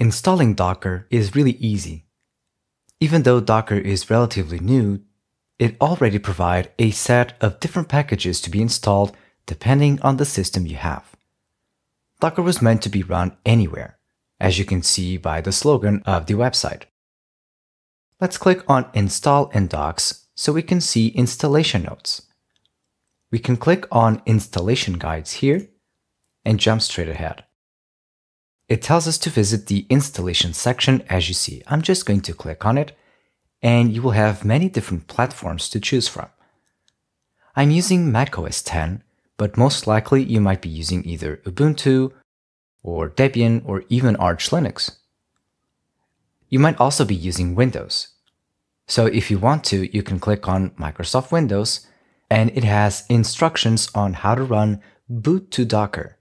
Installing Docker is really easy. Even though Docker is relatively new, it already provides a set of different packages to be installed depending on the system you have. Docker was meant to be run anywhere, as you can see by the slogan of the website. Let's click on Install in Docs so we can see installation notes. We can click on Installation Guides here and jump straight ahead. It tells us to visit the installation section as you see. I'm just going to click on it and you will have many different platforms to choose from. I'm using macOS 10, but most likely you might be using either Ubuntu or Debian or even Arch Linux. You might also be using Windows. So if you want to, you can click on Microsoft Windows and it has instructions on how to run Boot2Docker.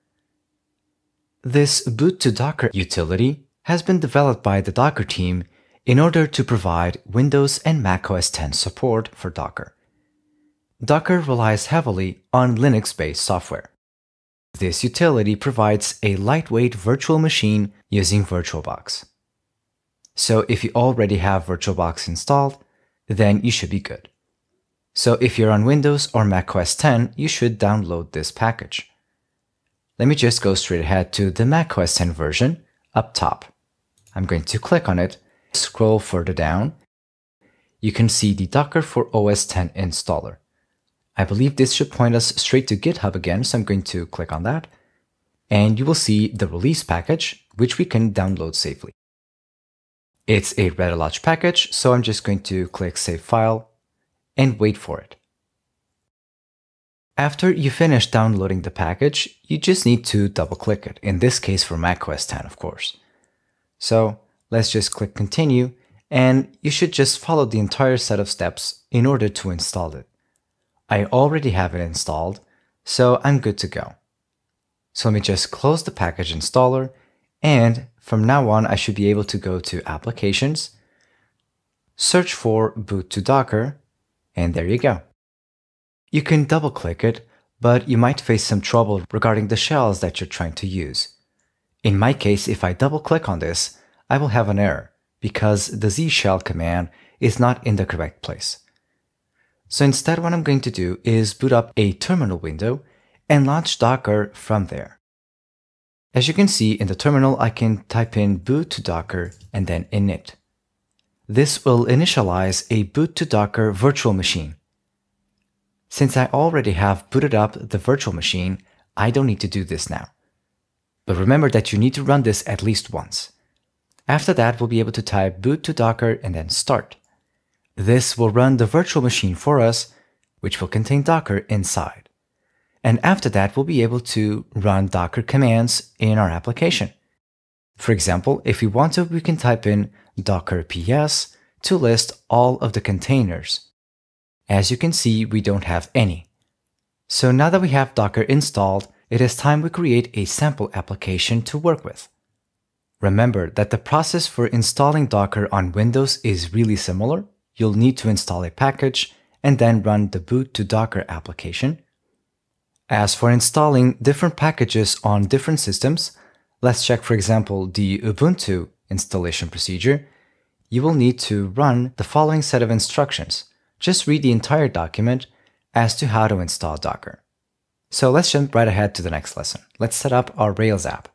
This Boot2Docker utility has been developed by the Docker team in order to provide Windows and Mac OS X support for Docker. Docker relies heavily on Linux-based software. This utility provides a lightweight virtual machine using VirtualBox. So if you already have VirtualBox installed, then you should be good. So if you're on Windows or Mac OS X, you should download this package. Let me just go straight ahead to the Mac OS X version up top. I'm going to click on it, scroll further down. You can see the Docker for OS X installer. I believe this should point us straight to GitHub again, so I'm going to click on that. And you will see the release package, which we can download safely. It's a rather large package, so I'm just going to click Save File and wait for it. After you finish downloading the package, you just need to double-click it, in this case for Mac OS X, of course. So let's just click Continue, and you should just follow the entire set of steps in order to install it. I already have it installed, so I'm good to go. So let me just close the package installer, and from now on I should be able to go to Applications, search for Boot2Docker, and there you go. You can double-click it, but you might face some trouble regarding the shells that you're trying to use. In my case, if I double-click on this, I will have an error, because the Z shell command is not in the correct place. So instead, what I'm going to do is boot up a terminal window and launch Docker from there. As you can see in the terminal, I can type in boot2docker and then init. This will initialize a boot2docker virtual machine. Since I already have booted up the virtual machine, I don't need to do this now. But remember that you need to run this at least once. After that, we'll be able to type boot2docker and then start. This will run the virtual machine for us, which will contain Docker inside. And after that, we'll be able to run Docker commands in our application. For example, if we want to, we can type in Docker PS to list all of the containers. As you can see, we don't have any. So now that we have Docker installed, it is time we create a sample application to work with. Remember that the process for installing Docker on Windows is really similar. You'll need to install a package and then run the Boot2Docker application. As for installing different packages on different systems, let's check, for example, the Ubuntu installation procedure. You will need to run the following set of instructions. Just read the entire document as to how to install Docker. So let's jump right ahead to the next lesson. Let's set up our Rails app.